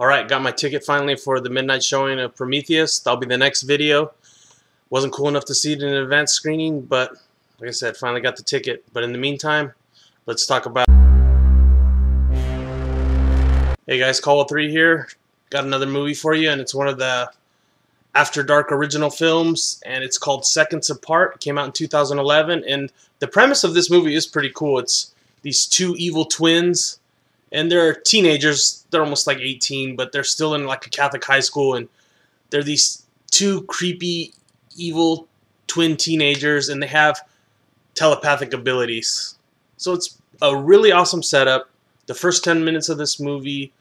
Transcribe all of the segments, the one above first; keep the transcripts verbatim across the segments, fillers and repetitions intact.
Alright, got my ticket finally for the midnight showing of Prometheus. That'll be the next video. Wasn't cool enough to see it in an advanced screening, but like I said, finally got the ticket. But in the meantime, let's talk about... Hey guys, Cauwel three here. Got another movie for you, and it's one of the After Dark original films, and it's called Seconds Apart. It came out in two thousand eleven, and the premise of this movie is pretty cool. It's these two evil twins, and they're teenagers. They're almost like eighteen, but they're still in like a Catholic high school, and they're these two creepy, evil twin teenagers, and they have telepathic abilities. So it's a really awesome setup. The first ten minutes of this movie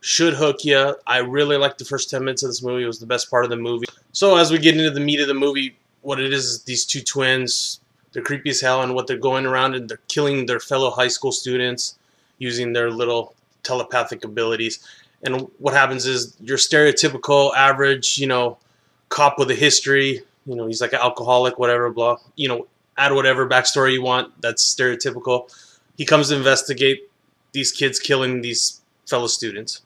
should hook you. I really liked the first ten minutes of this movie. It was the best part of the movie. So as we get into the meat of the movie, what it is is these two twins, they're creepy as hell, and what they're going around and they're killing their fellow high school students using their little telepathic abilities. And what happens is your stereotypical average, you know, cop with a history, you know, he's like an alcoholic, whatever, blah, you know, add whatever backstory you want, that's stereotypical. He comes to investigate these kids killing these fellow students.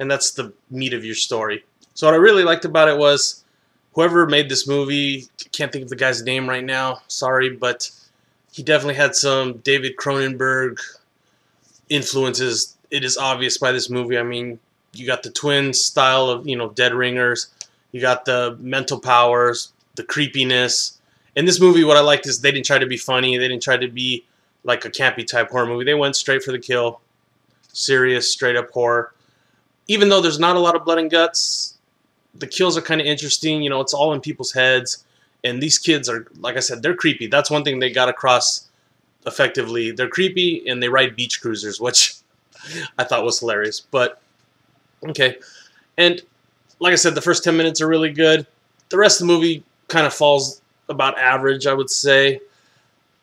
And that's the meat of your story. So what I really liked about it was whoever made this movie, can't think of the guy's name right now, sorry, but he definitely had some David Cronenberg influences. It is obvious by this movie. I mean, you got the twin style of, you know, Dead Ringers. You got the mental powers, the creepiness. In this movie, what I liked is they didn't try to be funny. They didn't try to be like a campy type horror movie. They went straight for the kill. Serious, straight up horror. Even though there's not a lot of blood and guts, the kills are kind of interesting. You know, it's all in people's heads. And these kids are, like I said, they're creepy. That's one thing they got across effectively. They're creepy and they ride beach cruisers, which I thought was hilarious. But, okay. And, like I said, the first ten minutes are really good. The rest of the movie kind of falls about average, I would say.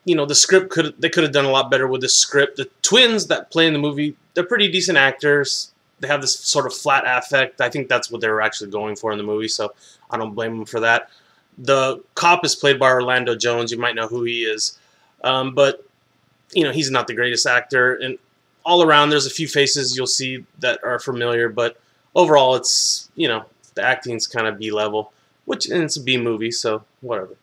You know, the script, could they could have done a lot better with the script. The twins that play in the movie, they're pretty decent actors. They have this sort of flat affect. I think that's what they were actually going for in the movie, so I don't blame them for that. The cop is played by Orlando Jones. You might know who he is. Um, but, you know, he's not the greatest actor. And all around, there's a few faces you'll see that are familiar. But overall, it's, you know, the acting's kind of B-level, which, and it's a B-movie, so whatever.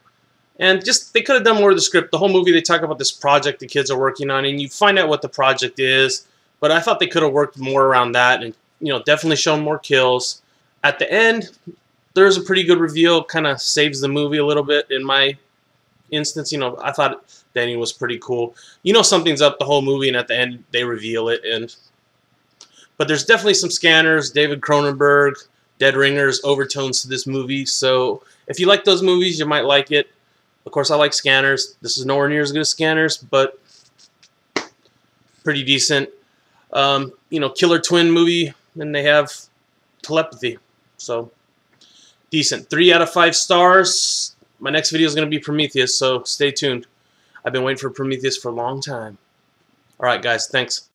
And just, they could have done more of the script. The whole movie, they talk about this project the kids are working on, and you find out what the project is. But I thought they could have worked more around that and, you know, definitely shown more kills. At the end, there's a pretty good reveal. Kind of saves the movie a little bit in my instance. You know, I thought the ending was pretty cool. You know something's up the whole movie, and at the end, they reveal it. And But there's definitely some Scanners, David Cronenberg, Dead Ringers, overtones to this movie. So if you like those movies, you might like it. Of course, I like Scanners. This is nowhere near as good as Scanners, but pretty decent. Um, you know, killer twin movie, and they have telepathy, so decent. Three out of five stars. My next video is going to be Prometheus, so stay tuned. I've been waiting for Prometheus for a long time. Alright guys, thanks.